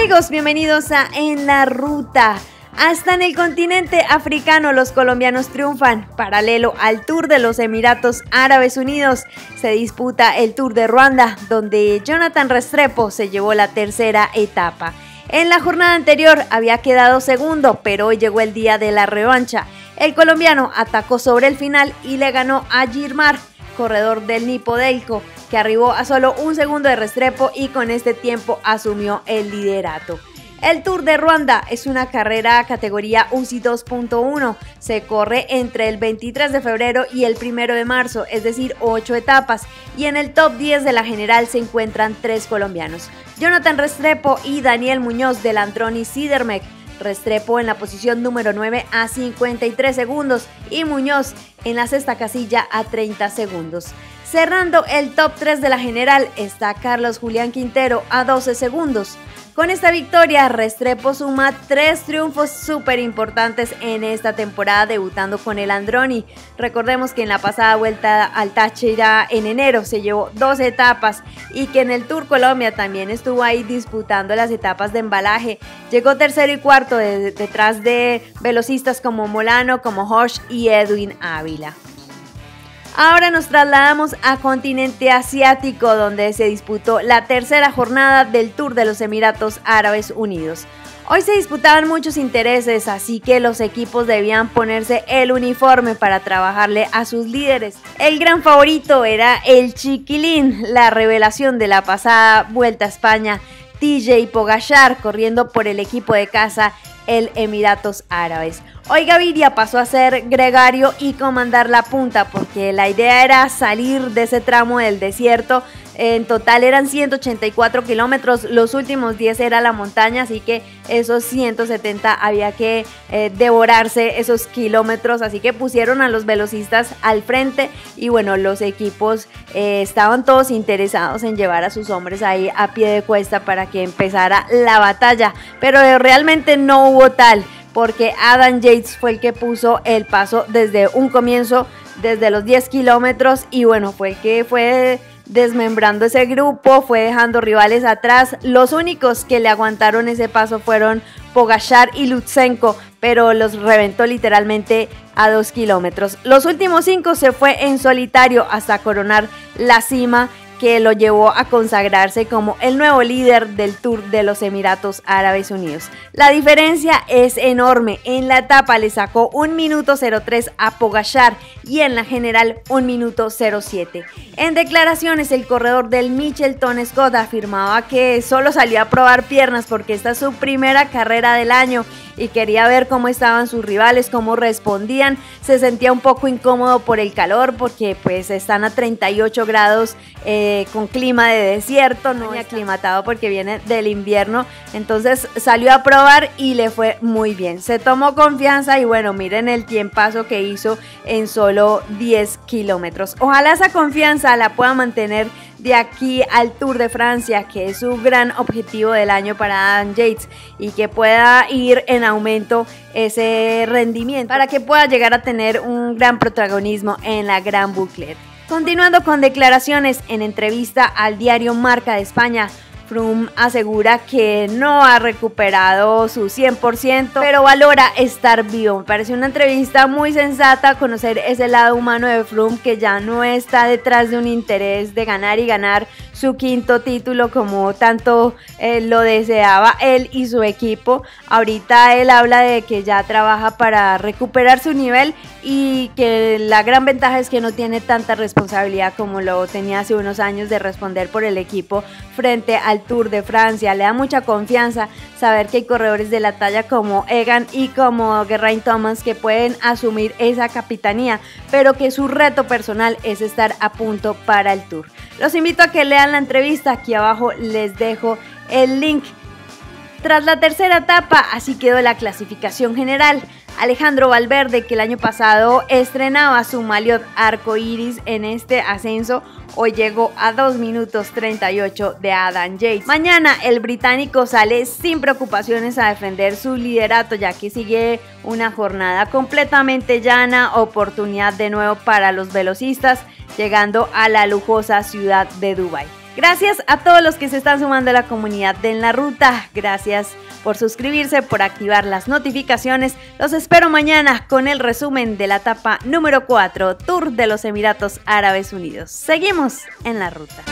amigos, bienvenidos a En la Ruta. Hasta en el continente africano los colombianos triunfan. Paralelo al Tour de los Emiratos Árabes Unidos, se disputa el Tour de Ruanda, donde Jonathan Restrepo se llevó la tercera etapa. En la jornada anterior había quedado segundo, pero hoy llegó el día de la revancha. El colombiano atacó sobre el final y le ganó a Girmar, corredor del Nipodeico, que arribó a solo un segundo de Restrepo y con este tiempo asumió el liderato. El Tour de Ruanda es una carrera categoría UCI 2.1, se corre entre el 23 de febrero y el 1 de marzo, es decir, 8 etapas, y en el top 10 de la general se encuentran 3 colombianos, Jonathan Restrepo y Daniel Muñoz del Androni-Sidermec. Restrepo en la posición número 9 a 53 segundos y Muñoz en la sexta casilla a 30 segundos. Cerrando el top 3 de la general está Carlos Julián Quintero a 12 segundos. Con esta victoria, Restrepo suma 3 triunfos súper importantes en esta temporada, debutando con el Androni. Recordemos que en la pasada vuelta al Táchira en enero se llevó 2 etapas y que en el Tour Colombia también estuvo ahí disputando las etapas de embalaje. Llegó tercero y cuarto detrás de velocistas como Molano, como Hosh y Edwin Ávila. Ahora nos trasladamos a continente asiático, donde se disputó la tercera jornada del Tour de los Emiratos Árabes Unidos. Hoy se disputaban muchos intereses, así que los equipos debían ponerse el uniforme para trabajarle a sus líderes. El gran favorito era el chiquilín, la revelación de la pasada Vuelta a España, TJ Pogachar, corriendo por el equipo de casa, el Emiratos Árabes. Hoy Gaviria pasó a ser gregario y comandar la punta, porque la idea era salir de ese tramo del desierto. En total eran 184 kilómetros, los últimos 10 era la montaña, así que esos 170 había que devorarse esos kilómetros, así que pusieron a los velocistas al frente y bueno, los equipos estaban todos interesados en llevar a sus hombres ahí a pie de cuesta para que empezara la batalla, pero realmente no hubo tal, porque Adam Yates fue el que puso el paso desde un comienzo, desde los 10 kilómetros y bueno, fue el que fue desmembrando ese grupo, fue dejando rivales atrás. Los únicos que le aguantaron ese paso fueron Pogachar y Lutsenko, pero los reventó literalmente a 2 kilómetros. Los últimos 5 se fue en solitario hasta coronar la cima, que lo llevó a consagrarse como el nuevo líder del Tour de los Emiratos Árabes Unidos. La diferencia es enorme. En la etapa le sacó 1 minuto 03 a Pogachar y en la general 1 minuto 07. En declaraciones, el corredor del Mitchelton-Scott afirmaba que solo salió a probar piernas porque esta es su primera carrera del año y quería ver cómo estaban sus rivales, cómo respondían. Se sentía un poco incómodo por el calor porque pues están a 38 grados con clima de desierto, no es aclimatado porque viene del invierno, entonces salió a probar y le fue muy bien, se tomó confianza y bueno, miren el tiempazo que hizo en solo 10 kilómetros. Ojalá esa confianza la pueda mantener de aquí al Tour de Francia, que es su gran objetivo del año para Adam Yates, y que pueda ir en aumento ese rendimiento para que pueda llegar a tener un gran protagonismo en la gran bouclette. Continuando con declaraciones, en entrevista al diario Marca de España, Froome asegura que no ha recuperado su 100%, pero valora estar vivo. Me parece una entrevista muy sensata, conocer ese lado humano de Froome, que ya no está detrás de un interés de ganar y ganar su 5º título como tanto lo deseaba él y su equipo. Ahorita él habla de que ya trabaja para recuperar su nivel y que la gran ventaja es que no tiene tanta responsabilidad como lo tenía hace unos años de responder por el equipo frente al Tour de Francia. Le da mucha confianza saber que hay corredores de la talla como Egan y como Geraint Thomas que pueden asumir esa capitanía, pero que su reto personal es estar a punto para el Tour. Los invito a que lean la entrevista, aquí abajo les dejo el link. Tras la tercera etapa, así quedó la clasificación general. Alejandro Valverde, que el año pasado estrenaba su maillot arcoiris en este ascenso, hoy llegó a 2 minutos 38 de Adam Yates. Mañana el británico sale sin preocupaciones a defender su liderato, ya que sigue una jornada completamente llana, oportunidad de nuevo para los velocistas, llegando a la lujosa ciudad de Dubái. Gracias a todos los que se están sumando a la comunidad de En la Ruta. Gracias por suscribirse, por activar las notificaciones. Los espero mañana con el resumen de la etapa número 4, Tour de los Emiratos Árabes Unidos. Seguimos en La Ruta.